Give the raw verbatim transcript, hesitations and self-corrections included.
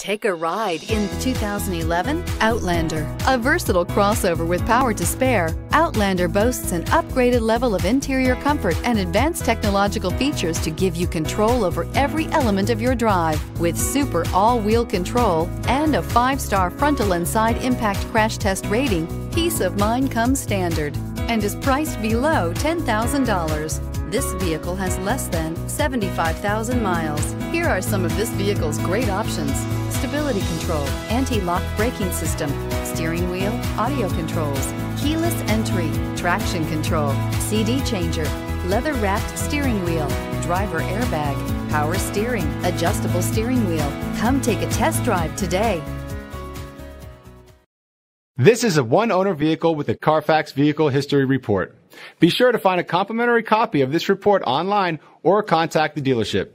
Take a ride in the two thousand eleven Outlander. A versatile crossover with power to spare, Outlander boasts an upgraded level of interior comfort and advanced technological features to give you control over every element of your drive. With super all-wheel control and a five-star frontal and side impact crash test rating, peace of mind comes standard and is priced below ten thousand dollars. This vehicle has less than seventy-five thousand miles. Here are some of this vehicle's great options: stability control, anti-lock braking system, steering wheel audio controls, keyless entry, traction control, C D changer, leather-wrapped steering wheel, driver airbag, power steering, adjustable steering wheel. Come take a test drive today. This is a one-owner vehicle with a Carfax Vehicle History Report. Be sure to find a complimentary copy of this report online or contact the dealership.